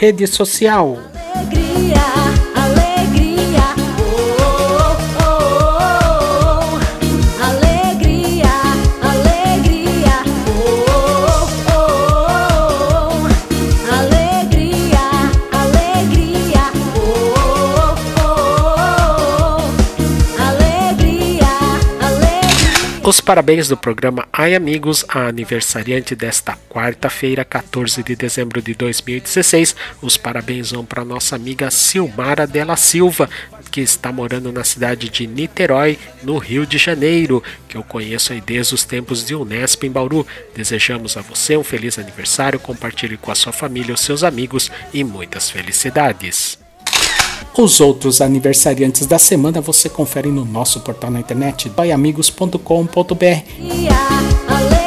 rede social. Os parabéns do programa Ai Amigos, a aniversariante desta quarta-feira, 14 de dezembro de 2016. Os parabéns vão para nossa amiga Silmara Della Silva, que está morando na cidade de Niterói, no Rio de Janeiro, que eu conheço aí desde os tempos de Unesp em Bauru. Desejamos a você um feliz aniversário, compartilhe com a sua família, os seus amigos e muitas felicidades. Os outros aniversariantes da semana você confere no nosso portal na internet, iamigos.com.br.